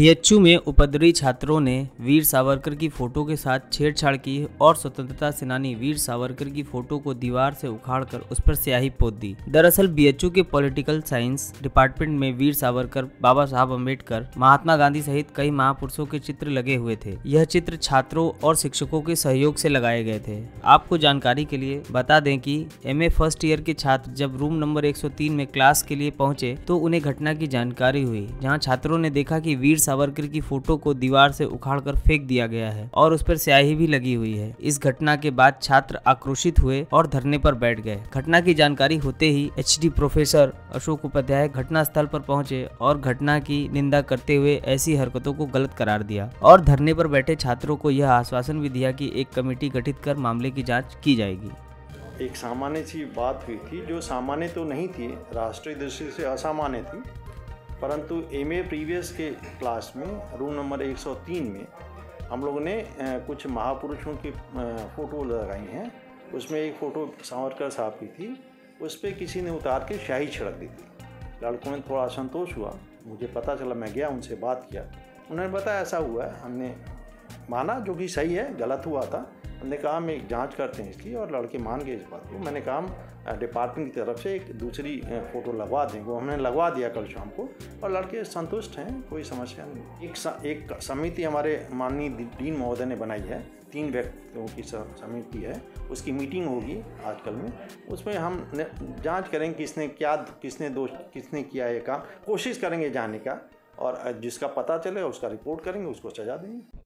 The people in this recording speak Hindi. बीएचयू में उपद्रवी छात्रों ने वीर सावरकर की फ़ोटो के साथ छेड़छाड़ की और स्वतंत्रता सेनानी वीर सावरकर की फ़ोटो को दीवार से उखाड़कर उस पर स्याही पोत दी। दरअसल बीएचयू के पॉलिटिकल साइंस डिपार्टमेंट में वीर सावरकर, बाबा साहब आंबेडकर, महात्मा गांधी सहित कई महापुरुषों के चित्र लगे हुए थे। यह चित्र छात्रों और शिक्षकों के सहयोग से लगाए गए थे। आपको जानकारी के लिए बता दें कि एमए फर्स्ट ईयर के छात्र जब रूम नंबर 103 में क्लास के लिए पहुँचे तो उन्हें घटना की जानकारी हुई, जहाँ छात्रों ने देखा कि वीर सावरकर की फोटो को दीवार से उखाड़कर फेंक दिया गया है और उस पर स्याही भी लगी हुई है। इस घटना के बाद छात्र आक्रोशित हुए और धरने पर बैठ गए। घटना की जानकारी होते ही एचडी प्रोफेसर अशोक उपाध्याय घटना स्थल पर पहुंचे और घटना की निंदा करते हुए ऐसी हरकतों को गलत करार दिया और धरने पर बैठे छात्रों को यह आश्वासन भी दिया कि एक कमेटी गठित कर मामले की जाँच की जाएगी। एक सामान्य सी बात हुई थी, जो सामान्य तो नहीं थी, राष्ट्रीय दृष्टि से असामान्य थी, परंतु एमए प्रीवियस के क्लास में रूम नंबर 103 में हम लोगों ने कुछ महापुरुषों की फ़ोटो लगाई हैं। उसमें एक फ़ोटो सावरकर साहब की थी, उस पर किसी ने उतार के स्याही छिड़क दी थी। लड़कों में थोड़ा असंतोष हुआ, मुझे पता चला, मैं गया, उनसे बात किया, उन्होंने बताया ऐसा हुआ है। हमने माना, जो कि सही है, गलत हुआ था। हमने कहा हम एक जाँच करते हैं इसकी, और लड़के मान गए इस बात को। मैंने कहा हम डिपार्टमेंट की तरफ से एक दूसरी फ़ोटो लगवा देंगे, वो हमने लगवा दिया कल शाम को, और लड़के संतुष्ट हैं, कोई समस्या नहीं। एक समिति हमारे माननीय डीन महोदय ने बनाई है, 3 व्यक्तियों की समिति है, उसकी मीटिंग होगी आजकल में। उसमें हम जाँच करेंगे किसने क्या, किसने किया ये काम, कोशिश करेंगे जानने का, और जिसका पता चले उसका रिपोर्ट करेंगे, उसको सजा देंगे।